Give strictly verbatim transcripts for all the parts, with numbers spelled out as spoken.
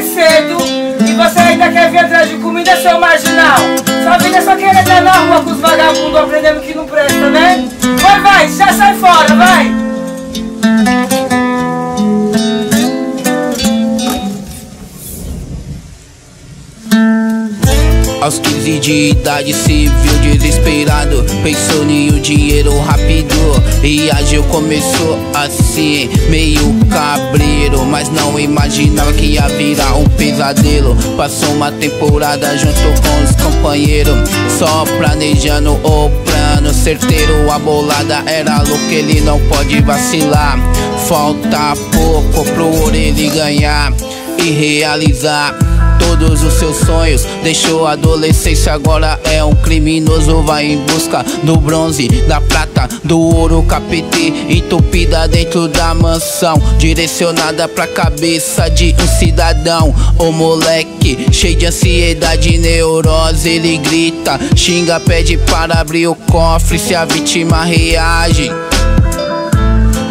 mais cedo e você ainda quer vir atrás de comida, seu marginal. Sua vida é só querer estar na rua com os vagabundos aprendendo que não presta, né? Vai, vai, já sai fora, vai! Aos quinze de idade se viu desesperado, pensou em um dinheiro rápido e agiu, começou assim, meio cabreiro, mas não imaginava que ia virar um pesadelo. Passou uma temporada junto com os companheiros, só planejando o plano certeiro. A bolada era louca, ele não pode vacilar, falta pouco pro ouro ele ganhar e realizar todos os seus sonhos. Deixou a adolescência, agora é um criminoso. Vai em busca do bronze, da prata, do ouro, capete entupida dentro da mansão, direcionada pra cabeça de um cidadão. O moleque, cheio de ansiedade e neurose, ele grita, xinga, pede para abrir o cofre. Se a vítima reage,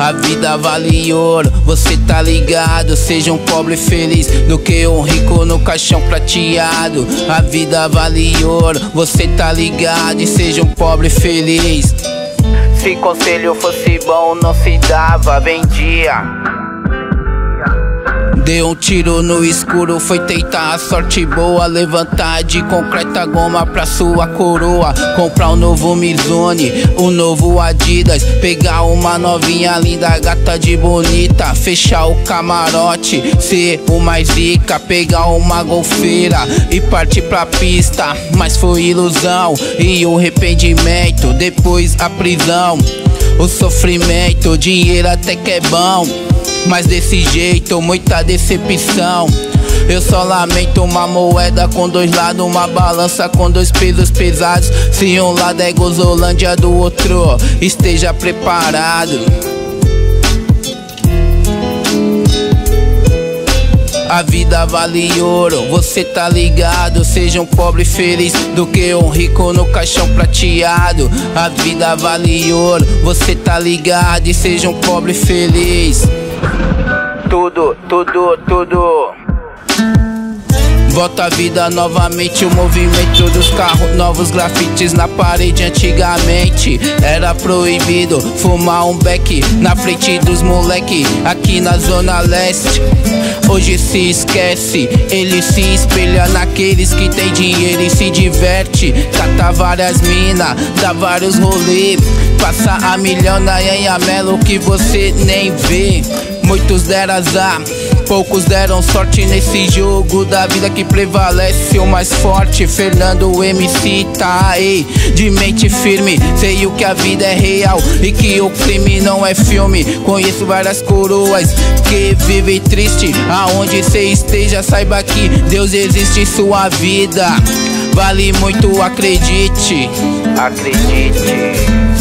a vida vale ouro, você tá ligado. Seja um pobre feliz do que um rico no caixão prateado. A vida vale ouro, você tá ligado, e seja um pobre feliz. Se conselho fosse bom, não se dava, vendia. Deu um tiro no escuro, foi tentar a sorte boa, levantar de concreta goma pra sua coroa, comprar um novo Mizone, um novo Adidas, pegar uma novinha linda, gata de bonita, fechar o camarote, ser o mais rica, pegar uma golfeira e partir pra pista. Mas foi ilusão e o arrependimento, depois a prisão, o sofrimento. O dinheiro até que é bom, mas desse jeito, muita decepção. Eu só lamento uma moeda com dois lados, uma balança com dois pesos pesados. Se um lado é Gozolândia, do outro esteja preparado. A vida vale ouro, você tá ligado. Seja um pobre feliz do que um rico no caixão prateado. A vida vale ouro, você tá ligado, e seja um pobre feliz. Tudo, tudo, tudo. Volta a vida novamente, o movimento dos carros novos, grafites na parede. Antigamente era proibido fumar um beck na frente dos moleque aqui na zona leste. Hoje se esquece, ele se espelha naqueles que tem dinheiro e se diverte. Cata várias mina, dá vários rolê, passa a milhão na Anhamelo que você nem vê. Muitos deram azar, poucos deram sorte nesse jogo da vida que prevalece o mais forte. Fernando M C tá aí, de mente firme, sei o que a vida é real e que o crime não é filme. Conheço várias coroas que vivem triste, aonde cê esteja saiba que Deus existe em sua vida. Vale muito, acredite, acredite.